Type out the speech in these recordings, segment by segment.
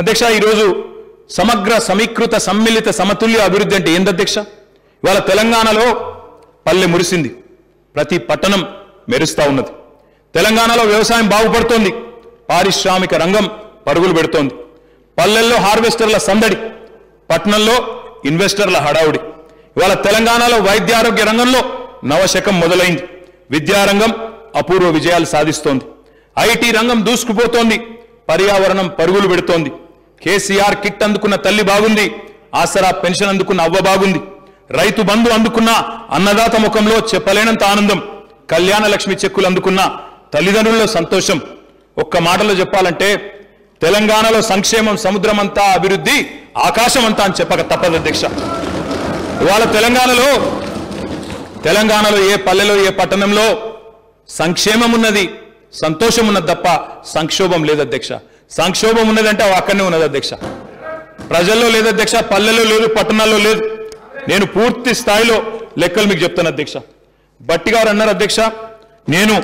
అధ్యక్ష ఈ రోజు సమగ్ర సమీకృత సమ్మిళిత సమతుల్య అభివృద్ధి అంటే ఏంది అధ్యక్ష? ఇవాల తెలంగాణలో పల్లె మురిసింది, ప్రతి పట్టణం మెరుస్తా ఉన్నది. తెలంగాణలో వ్యవసాయం బాగుపడుతోంది, పారిశ్రామిక రంగం పరుగులు పెడుతోంది. పల్లెల్లో హార్వెస్టర్ల సందడి, పట్టణంలో ఇన్వెస్టర్ల హడావుడి. ఇవాల తెలంగాణలో వైద్య ఆరోగ్య రంగంలో నవశకం మొదలైంది. విద్యారంగం అపూర్వ విజయాలు సాధిస్తోంది. ఐటీ రంగం దూసుకుపోతోంది, పర్యావరణం పరుగులు పెడుతోంది. కేసీఆర్ కిట్ అందుకున్న తల్లి బాగుంది, ఆసరా పెన్షన్ అందుకున్న అవ్వ బాగుంది, రైతు బంధు అందుకున్న అన్నదాత ముఖంలో చెప్పలేనంత ఆనందం, కళ్యాణ లక్ష్మి చెక్కులు అందుకున్న తల్లిదండ్రుల్లో సంతోషం. ఒక్క మాటలో చెప్పాలంటే తెలంగాణలో సంక్షేమం సముద్రమంతా, అభివృద్ధి ఆకాశం అంతా అని చెప్పక తప్పదు అధ్యక్ష. ఇవాళ తెలంగాణలో ఏ పల్లెలో ఏ పట్టణంలో సంక్షేమం ఉన్నది, సంతోషం ఉన్నది తప్ప సంక్షోభం లేదు అధ్యక్ష. సంక్షోభం ఉన్నదంటే అవి అక్కడనే ఉన్నది అధ్యక్ష, ప్రజల్లో లేదు అధ్యక్ష, పల్లెల్లో లేదు, పట్టణాల్లో లేదు. నేను పూర్తి స్థాయిలో లెక్కలు మీకు చెప్తాను అధ్యక్ష. బట్టి గారు అన్నారు అధ్యక్ష నేను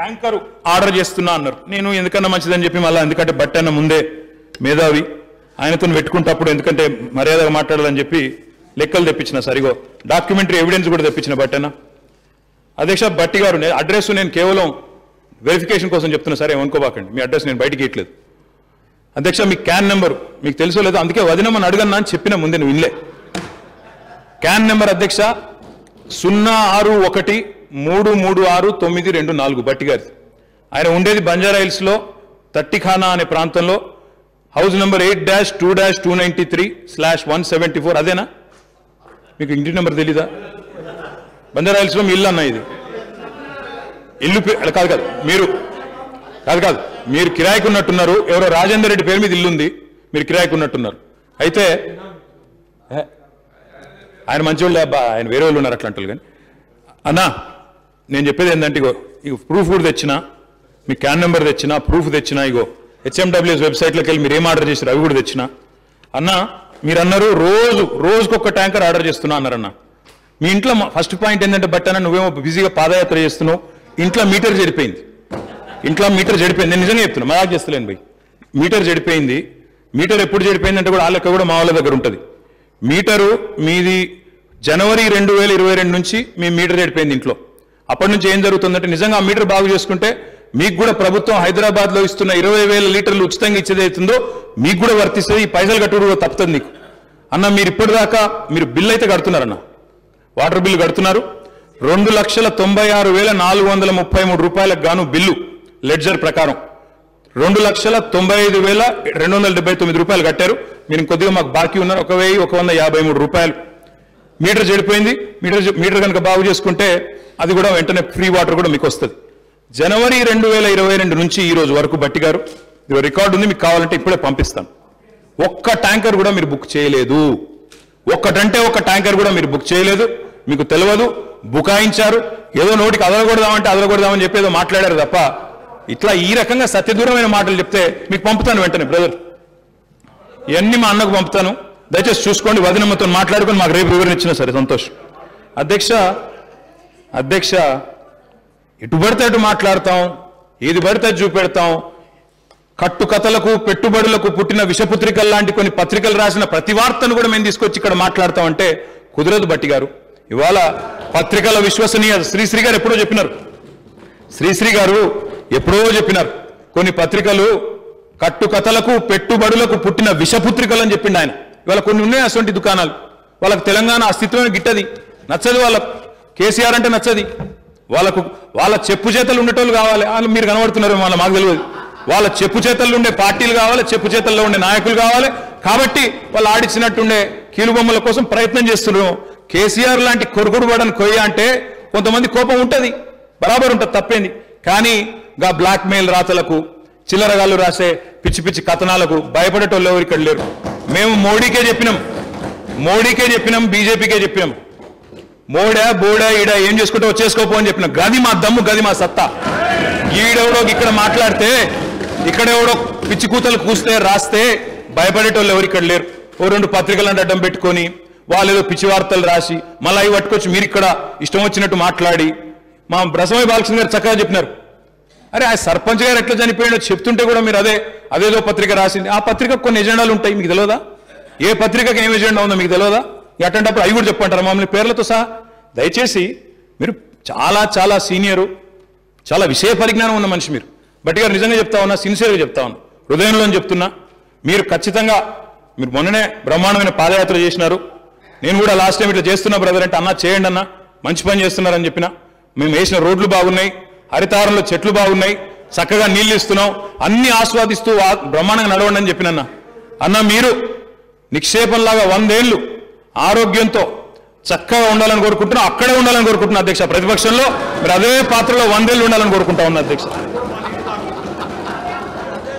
ట్యాంకరు ఆర్డర్ చేస్తున్నా అన్నారు. నేను ఎందుకన్నా మంచిదని చెప్పి మళ్ళీ, ఎందుకంటే బట్టి అన్న ముందే మేధావి, ఆయనతో పెట్టుకుంటప్పుడు ఎందుకంటే మర్యాదగా మాట్లాడాలని చెప్పి లెక్కలు తెప్పించిన. సరిగో డాక్యుమెంటరీ ఎవిడెన్స్ కూడా తెప్పించిన బట్టి అన్న. అధ్యక్ష బట్టి గారు అడ్రస్ నేను కేవలం వెరిఫికేషన్ కోసం చెప్తున్నా, సరే ఏమనుకోబాకండి, మీ అడ్రస్ నేను బయటికి ఇట్లేదు. అధ్యక్ష మీ క్యాన్ నెంబరు మీకు తెలుసో లేదో, అందుకే వదినమ్మని అడగన్నా అని చెప్పిన ముందే నువ్వు ఇల్లే. క్యాన్ నెంబర్ అధ్యక్ష 061336924 బట్టి గారిది. ఆయన ఉండేది బంజారా హిల్స్లో తట్టిఖానా అనే ప్రాంతంలో, హౌస్ నెంబర్ 8-2-293/174. అదేనా? మీకు ఇంటి నెంబర్ తెలీదా? బంజారా హిల్స్లో మీ ఇల్లు అన్నా ఇది ఇల్లు కాదు కాదు మీరు కాదు కాదు మీరు కిరాయికి ఉన్నట్టున్నారు. ఎవరో రాజేందర్ రెడ్డి పేరు మీద ఇల్లు ఉంది, మీరు కిరాయికి ఉన్నట్టున్నారు. అయితే ఆయన మంచివాళ్ళు, ఆయన వేరే వాళ్ళు ఉన్నారు అట్లా అంటారు. కానీ అన్నా నేను చెప్పేది ఏంటంటే ఇగో ఇక ప్రూఫ్ కూడా తెచ్చినా, మీ క్యాన్ నెంబర్ తెచ్చినా, ప్రూఫ్ తెచ్చినా, ఇగో హెచ్ఎండబ్ల్యూఎస్ వెబ్సైట్లోకి వెళ్ళి మీరు ఏం ఆర్డర్ చేశారు అవి కూడా తెచ్చినా. అన్నా మీరు అన్నారు రోజుకొక ట్యాంకర్ ఆర్డర్ చేస్తున్నా అన్నారన్న. మీ ఇంట్లో ఫస్ట్ పాయింట్ ఏంటంటే బట్ అన్న నువ్వేమో బిజీగా పాదయాత్ర చేస్తున్నావు, ఇంట్లో మీటర్ చెడిపోయింది. నేను నిజంగా చెప్తున్నా, మయాక్ చేస్తలేను భయ్. మీటర్ ఎప్పుడు చెడిపోయిందంటే కూడా వాళ్ళకి కూడా మా వాళ్ళ దగ్గర ఉంటుంది. మీటరు మీది జనవరి 2022 నుంచి మీ మీటర్ చెడిపోయింది ఇంట్లో. అప్పటి నుంచి ఏం జరుగుతుందంటే నిజంగా ఆ మీటర్ బాగు చేసుకుంటే మీకు కూడా ప్రభుత్వం హైదరాబాద్లో ఇస్తున్న 20,000 లీటర్లు ఉచితంగా ఇచ్చేది అవుతుందో మీకు కూడా వర్తిస్తుంది. ఈ పైసలు కట్టుడు తప్పుతుంది నీకు అన్న. మీరు ఇప్పటిదాకా మీరు బిల్ అయితే కడుతున్నారన్న, వాటర్ బిల్లు కడుతున్నారు. 2,96,433 రూపాయలకు గాను బిల్లు లెడ్జర్ ప్రకారం 2,95,279 రూపాయలు కట్టారు. మీరు ఇంకొద్దిగా మాకు బాకీ ఉన్నారు 1,153 రూపాయలు. మీటర్ చెడిపోయింది, మీటర్ కనుక బాగు చేసుకుంటే అది కూడా వెంటనే ఫ్రీ వాటర్ కూడా మీకు వస్తుంది. జనవరి 2022 నుంచి ఈ రోజు వరకు బట్టి గారు రికార్డు ఉంది, మీకు కావాలంటే ఇప్పుడే పంపిస్తాను. ఒక్క ట్యాంకర్ కూడా మీరు బుక్ చేయలేదు, మీకు తెలియదు, బుకాయించారు. ఏదో నోటికి అదలకూడదామని చెప్పేదో మాట్లాడారు తప్ప ఇట్లా ఈ రకంగా సత్యదూరమైన మాటలు చెప్తే మీకు పంపుతాను వెంటనే బ్రదర్, ఇవన్నీ మా అన్నకు పంపుతాను, దయచేసి చూసుకోండి. వదినమ్మతో మాట్లాడుకొని మాకు రేపు వివరణ ఇచ్చినా సరే సంతోషం. అధ్యక్ష ఎటు పడితే అటు మాట్లాడతాం, ఏది పడితే చూపెడతాం. కట్టు కథలకు పెట్టుబడులకు పుట్టిన విషపుత్రికలు లాంటి కొన్ని పత్రికలు రాసిన ప్రతి వార్తను కూడా మేము తీసుకొచ్చి ఇక్కడ మాట్లాడతామంటే కుదరదు బట్టి గారు. ఇవాళ పత్రికల విశ్వసనీయ శ్రీశ్రీ గారు ఎప్పుడో చెప్పినారు కొన్ని పత్రికలు కట్టుకథలకు పెట్టుబడులకు పుట్టిన విషపుత్రికలు అని చెప్పిండు ఆయన. ఇవాళ కొన్ని ఉన్నాయి అటువంటి దుకాణాలు, వాళ్ళకు తెలంగాణ అస్తిత్వమే గిట్టది, నచ్చదు వాళ్ళకు, కేసీఆర్ అంటే నచ్చది వాళ్ళకు. వాళ్ళ చెప్పు చేతలు ఉండేటోళ్ళు కావాలి, వాళ్ళు మీరు కనబడుతున్నారు వాళ్ళ మాకు తెలియదు. వాళ్ళ చెప్పు చేతల్లో ఉండే పార్టీలు కావాలి, చెప్పు చేతల్లో ఉండే నాయకులు కావాలి, కాబట్టి వాళ్ళు ఆడిచ్చినట్టుండే కీలుబొమ్మల కోసం ప్రయత్నం చేస్తున్నాం. కేసీఆర్ లాంటి కొరుగుడు వాడని కొయ్య అంటే కొంతమంది కోపం ఉంటుంది, బరాబర్ ఉంటుంది, తప్పేంది. కానీ గా బ్లాక్మెయిల్ రాతలకు, చిల్లరగాళ్ళు రాసే పిచ్చి పిచ్చి కథనాలకు భయపడేటోళ్ళు ఎవరు ఇక్కడ లేరు. మేము మోడీకే చెప్పినాం, బీజేపీకే చెప్పినాం, మోడా బోడా ఈడా ఏం చేసుకుంటే వచ్చేసుకోపో అని చెప్పినాం. గది మా దమ్ము, గది మా సత్తా. ఈడెవడో ఇక్కడ మాట్లాడితే, ఇక్కడెవడో పిచ్చి కూతలు కూస్తే రాస్తే భయపడేటోళ్ళు ఎవరు ఇక్కడ లేరు. ఓ రెండు పత్రికలను అడ్డం పెట్టుకొని వాళ్ళు ఏదో పిచ్చి వార్తలు రాసి మళ్ళీ అవి పట్టుకొచ్చి మీరు ఇక్కడ ఇష్టం వచ్చినట్టు మాట్లాడి. మా బ్రసమయ్య బాలకృష్ణ గారు చక్కగా చెప్పినారు, अरे आ सर्पंच गारु ఎట్లా చనిపోయాడో చెప్తుంటే కూడా మీరు అదే అదేదో పత్రిక రాసింది ఆ పత్రికకు కొన్ని ఎజెండాలు ఉంటాయి మీకు తెలియదా ఏ పత్రికకి ఏం ఎజెండా ఉందో మీకు తెలియదా అటంటప్పుడు అవి కూడా చెప్పంటారా మామూలు పేర్లతో సహా దయచేసి మీరు చాలా చాలా సీనియర్ చాలా విషయ పరిజ్ఞానం ఉన్న మనిషి మీరు బట్ గారు నిజంగా చెప్తా ఉన్నా సిన్సియర్‌గా చెప్తా ఉన్నా హృదయంలో నుంచి చెప్తున్నా మీరు ఖచ్చితంగా మీరు మొన్ననే బ్రహ్మాండమైన పాదయాత్ర చేశారు నేను కూడా లాస్ట్ టైం ఇట్లా చేస్తున్నా బ్రదర్ అంటే అన్న చేయండి అన్న మంచి పని చేస్తున్నారు అని చెప్పినా మేము వేసిన రోడ్లు బాగున్నాయి హరితారంలో చెట్లు బాగున్నాయి చక్కగా నీళ్లు ఇస్తున్నాం అన్ని ఆస్వాదిస్తూ బ్రహ్మాండంగా నడవండి అని చెప్పినా అన్న మీరు నిక్షేపంలాగా 100 ఏళ్ళు ఆరోగ్యంతో చక్కగా ఉండాలని కోరుకుంటున్నా అక్కడే ఉండాలని కోరుకుంటున్నా అధ్యక్ష ప్రతిపక్షంలో మీరు అదే పాత్రలో 100 ఏళ్ళు ఉండాలని కోరుకుంటా ఉన్నా అధ్యక్ష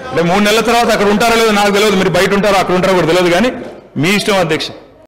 అంటే 3 నెలల తర్వాత అక్కడ ఉంటారో లేదో నాకు తెలియదు మీరు బయట ఉంటారో అక్కడ ఉంటారో కూడా తెలియదు కానీ మీ ఇష్టం అధ్యక్ష।